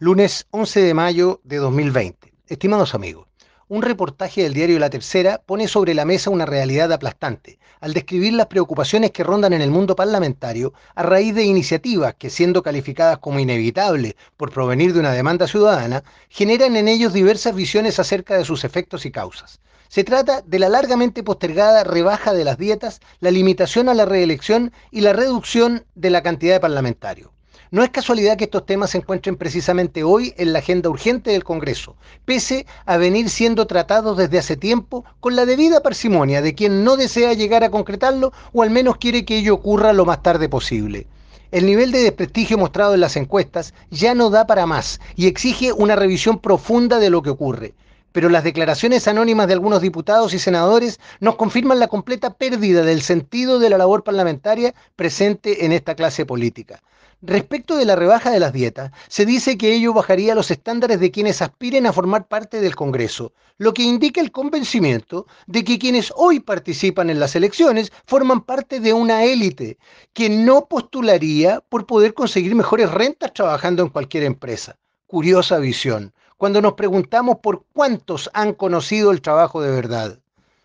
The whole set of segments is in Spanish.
Lunes 11 de mayo de 2020. Estimados amigos, un reportaje del diario La Tercera pone sobre la mesa una realidad aplastante al describir las preocupaciones que rondan en el mundo parlamentario a raíz de iniciativas que, siendo calificadas como inevitables por provenir de una demanda ciudadana, generan en ellos diversas visiones acerca de sus efectos y causas. Se trata de la largamente postergada rebaja de las dietas, la limitación a la reelección y la reducción de la cantidad de parlamentarios. No es casualidad que estos temas se encuentren precisamente hoy en la agenda urgente del Congreso, pese a venir siendo tratados desde hace tiempo con la debida parsimonia de quien no desea llegar a concretarlo o al menos quiere que ello ocurra lo más tarde posible. El nivel de desprestigio mostrado en las encuestas ya no da para más y exige una revisión profunda de lo que ocurre. Pero las declaraciones anónimas de algunos diputados y senadores nos confirman la completa pérdida del sentido de la labor parlamentaria presente en esta clase política. Respecto de la rebaja de las dietas, se dice que ello bajaría los estándares de quienes aspiren a formar parte del Congreso, lo que indica el convencimiento de que quienes hoy participan en las elecciones forman parte de una élite que no postularía por poder conseguir mejores rentas trabajando en cualquier empresa. Curiosa visión, cuando nos preguntamos por cuántos han conocido el trabajo de verdad.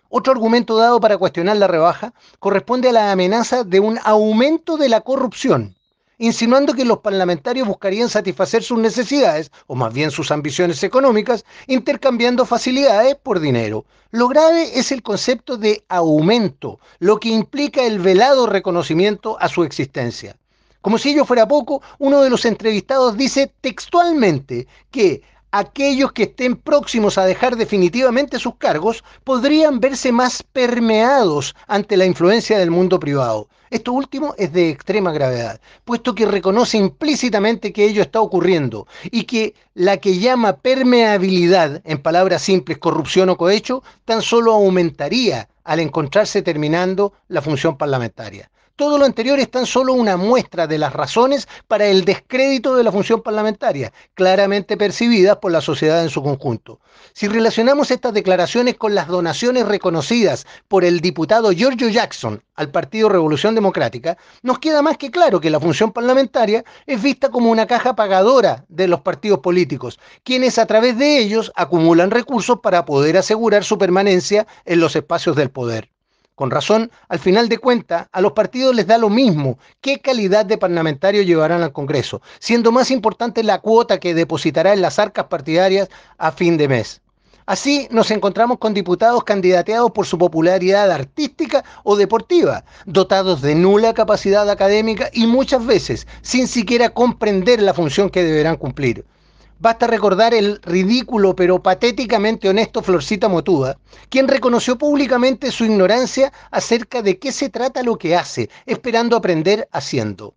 Otro argumento dado para cuestionar la rebaja corresponde a la amenaza de un aumento de la corrupción, insinuando que los parlamentarios buscarían satisfacer sus necesidades, o más bien sus ambiciones económicas, intercambiando facilidades por dinero. Lo grave es el concepto de aumento, lo que implica el velado reconocimiento a su existencia. Como si ello fuera poco, uno de los entrevistados dice textualmente que aquellos que estén próximos a dejar definitivamente sus cargos podrían verse más permeados ante la influencia del mundo privado. Esto último es de extrema gravedad, puesto que reconoce implícitamente que ello está ocurriendo y que la que llama permeabilidad, en palabras simples, corrupción o cohecho, tan solo aumentaría al encontrarse terminando la función parlamentaria. Todo lo anterior es tan solo una muestra de las razones para el descrédito de la función parlamentaria, claramente percibidas por la sociedad en su conjunto. Si relacionamos estas declaraciones con las donaciones reconocidas por el diputado Giorgio Jackson al Partido Revolución Democrática, nos queda más que claro que la función parlamentaria es vista como una caja pagadora de los partidos políticos, quienes a través de ellos acumulan recursos para poder asegurar su permanencia en los espacios del poder. Con razón, al final de cuentas, a los partidos les da lo mismo qué calidad de parlamentario llevarán al Congreso, siendo más importante la cuota que depositará en las arcas partidarias a fin de mes. Así nos encontramos con diputados candidateados por su popularidad artística o deportiva, dotados de nula capacidad académica y muchas veces sin siquiera comprender la función que deberán cumplir. Basta recordar el ridículo pero patéticamente honesto Florcita Motuda, quien reconoció públicamente su ignorancia acerca de qué se trata lo que hace, esperando aprender haciendo.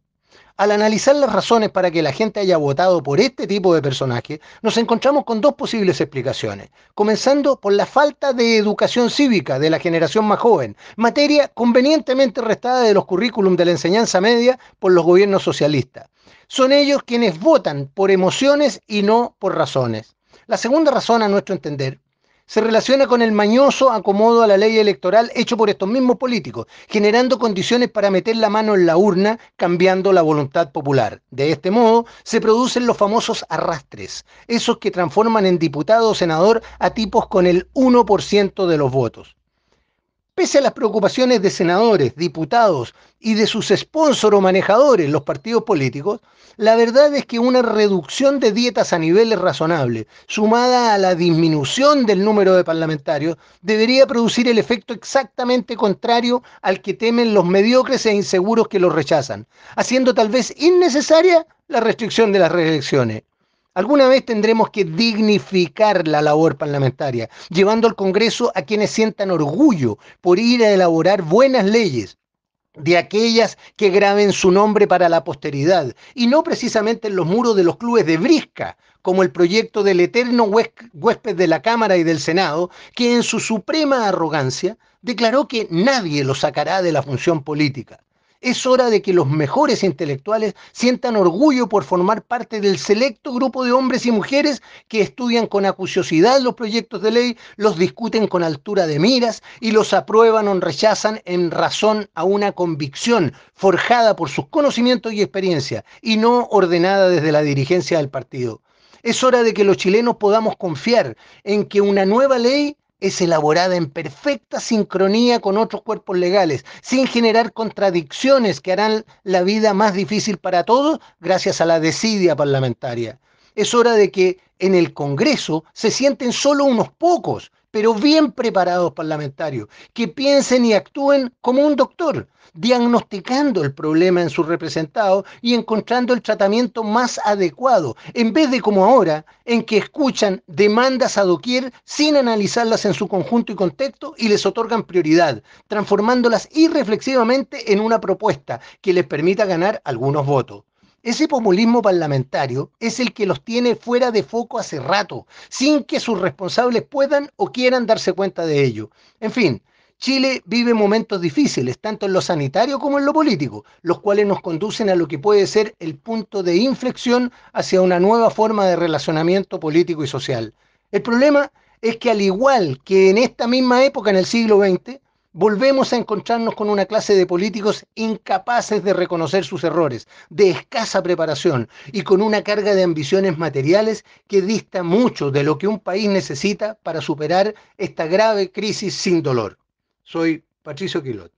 Al analizar las razones para que la gente haya votado por este tipo de personaje, nos encontramos con dos posibles explicaciones, comenzando por la falta de educación cívica de la generación más joven, materia convenientemente restada de los currículum de la enseñanza media por los gobiernos socialistas. Son ellos quienes votan por emociones y no por razones. La segunda razón, a nuestro entender, se relaciona con el mañoso acomodo a la ley electoral hecho por estos mismos políticos, generando condiciones para meter la mano en la urna, cambiando la voluntad popular. De este modo, se producen los famosos arrastres, esos que transforman en diputado o senador a tipos con el 1% de los votos. Pese a las preocupaciones de senadores, diputados y de sus sponsors o manejadores, los partidos políticos, la verdad es que una reducción de dietas a niveles razonables, sumada a la disminución del número de parlamentarios, debería producir el efecto exactamente contrario al que temen los mediocres e inseguros que los rechazan, haciendo tal vez innecesaria la restricción de las reelecciones. Alguna vez tendremos que dignificar la labor parlamentaria, llevando al Congreso a quienes sientan orgullo por ir a elaborar buenas leyes, de aquellas que graben su nombre para la posteridad, y no precisamente en los muros de los clubes de brisca, como el proyecto del eterno huésped de la Cámara y del Senado, que en su suprema arrogancia declaró que nadie lo sacará de la función política. Es hora de que los mejores intelectuales sientan orgullo por formar parte del selecto grupo de hombres y mujeres que estudian con acuciosidad los proyectos de ley, los discuten con altura de miras y los aprueban o rechazan en razón a una convicción forjada por sus conocimientos y experiencia y no ordenada desde la dirigencia del partido. Es hora de que los chilenos podamos confiar en que una nueva ley es elaborada en perfecta sincronía con otros cuerpos legales, sin generar contradicciones que harán la vida más difícil para todos gracias a la desidia parlamentaria. Es hora de que en el Congreso se sienten solo unos pocos, pero bien preparados parlamentarios, que piensen y actúen como un doctor, diagnosticando el problema en sus representados y encontrando el tratamiento más adecuado, en vez de como ahora, en que escuchan demandas a doquier sin analizarlas en su conjunto y contexto y les otorgan prioridad, transformándolas irreflexivamente en una propuesta que les permita ganar algunos votos. Ese populismo parlamentario es el que los tiene fuera de foco hace rato, sin que sus responsables puedan o quieran darse cuenta de ello. En fin, Chile vive momentos difíciles, tanto en lo sanitario como en lo político, los cuales nos conducen a lo que puede ser el punto de inflexión hacia una nueva forma de relacionamiento político y social. El problema es que, al igual que en esta misma época, en el siglo XX, volvemos a encontrarnos con una clase de políticos incapaces de reconocer sus errores, de escasa preparación y con una carga de ambiciones materiales que dista mucho de lo que un país necesita para superar esta grave crisis sin dolor. Soy Patricio Quilhot.